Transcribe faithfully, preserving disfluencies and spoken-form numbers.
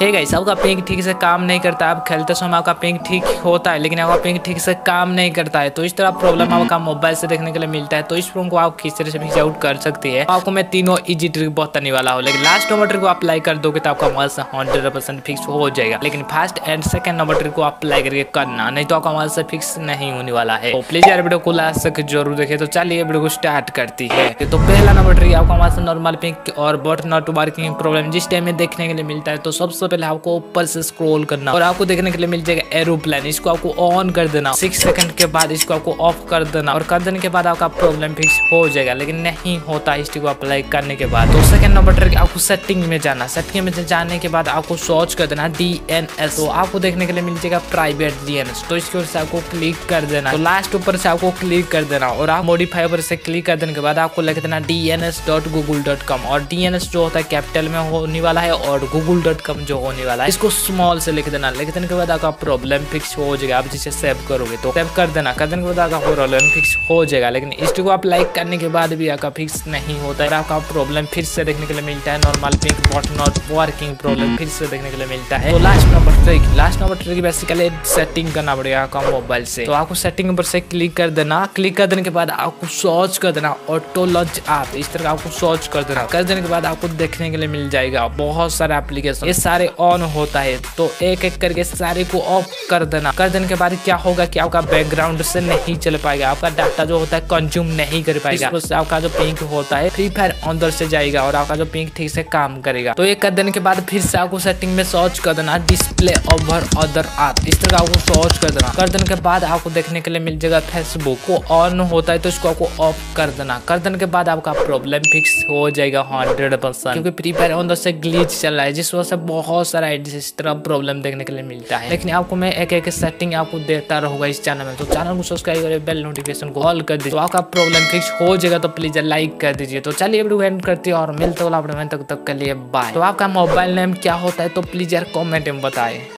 है गाइस, आपका पिंग ठीक से काम नहीं करता। आप खेलते समय आपका पिंग ठीक होता है लेकिन आपका पिंग ठीक से काम नहीं करता है, तो इस तरह प्रॉब्लम आपका मोबाइल से देखने के लिए मिलता है। तो इस प्रॉब्लम को आप किस तरह से फिक्स आउट कर सकते हैं, आपको मैं तीनों इजी ट्रिक बताने वाला हूँ। लेकिन लास्ट नंबर ट्रिक को अप्लाई कर दोगे तो आपका मोबाइल से हंड्रेड परसेंट फिक्स हो जाएगा, लेकिन first and second number trick को अप्लाई करके करना, नहीं तो आपका मोबाइल से फिक्स नहीं होने वाला है। तो प्लीज यार वीडियो को लास्ट तक जरूर देखे। तो चलिए वीडियो को स्टार्ट करती है। तो पहला नंबर ट्रिक, आपका मोबाइल से नॉर्मल पिंग और बट नॉट वर्किंग प्रॉब्लम जिस टाइम में देखने के लिए मिलता है, तो सबसे पहले आपको ऊपर से स्क्रॉल करना और आपको देखने के लिए मिल जाएगा एरोप्लेन। इसको आपको ऑन कर देना, सिक्स सेकंड के बाद इसको आपको ऑफ कर देना और कर देने के बाद आपका प्रॉब्लम फिक्स हो जाएगा, लेकिन नहीं होता इस ट्रिक को अप्लाई करने के बाद। तो सेकंड नंबर ट्रिक, आपको सेटिंग में जाना, सेटिंग में जाने के बाद आपको सर्च कर देना डी एन एस। तो आपको देखने के लिए मिल जाएगा प्राइवेट डी एन एस, तो इसके ऊपर से आपको क्लिक कर देना। तो लास्ट ऊपर से आपको क्लिक कर देना और आप मॉडिफाई पर से क्लिक कर देने के बाद आपको लिख देना D N S dot Google dot com. और डी एन एस जो होता है कैपिटल में होने वाला है और गूगल डॉट कॉम जो होने वाला है इसको स्मॉल से लिख देना। लिख देने के बाद आपका प्रॉब्लम फिक्स हो जाएगा। आप जिसे सेव करोगे तो सेव कर देना, कर देने के बाद आपका प्रॉब्लम फिक्स हो जाएगा, लेकिन इस ट्रिक को आप लाइक करने के बाद भी आपका फिक्स नहीं होता है। आपका प्रॉब्लम फिर से देखने के लिए मिलता है, normal ping but not working problem फिर से देखने के लिए मिलता है। तो last number trick, last number trick basically setting करना पड़ेगा आपका मोबाइल से। तो आपको सेटिंग पर से क्लिक कर देना, क्लिक कर देने के बाद आपको सर्च कर देना ऑटो लॉन्च ऐप, इस तरह आपको सर्च कर देना। कर देने के बाद आपको देखने के लिए मिल जाएगा बहुत सारे एप्लीकेशन, ये सारे ऑन होता है, तो एक एक करके सारे को ऑफ कर देना। कर देने के बाद क्या होगा कि आपका बैकग्राउंड से नहीं चल पाएगा, आपका डाटा जो होता है कंज्यूम नहीं कर पाएगा, इससे आपका जो पिंग होता है फ्री फायर अंदर से जाएगा और आपका जो पिंग ठीक से काम करेगा। तो ये कर देने के बाद फिर से आपको सेटिंग में सर्च कर देना डिस्प्ले ओवर अदर ऐप, इस तरह आपको सर्च कर देना। कर देने के बाद आपको देखने के लिए मिल जाएगा फेसबुक, को ऑन होता है तो इसको आपको ऑफ कर देना। कर देने के बाद आपका प्रॉब्लम फिक्स हो जाएगा हंड्रेड परसेंट, क्योंकि फ्री फायर अंदर से ग्लिच चल रहा है जिस वजह से बहुत सारा इस तरह प्रॉब्लम देखने के लिए मिलता है। लेकिन आपको मैं एक एक सेटिंग आपको देता रहूंगा इस चैनल में, तो चैनल को सब्सक्राइब करें, बेल नोटिफिकेशन को ऑल कर दीजिए, तो आपका प्रॉब्लम फिक्स हो जाएगा। तो प्लीज लाइक कर दीजिए। तो चलिए वीडियो एंड करते हैं और मिलते हैं अगला वीडियो में, तब तक के लिए बाय। तो आपका मोबाइल नेम क्या होता है तो प्लीज यार कॉमेंट में बताएं।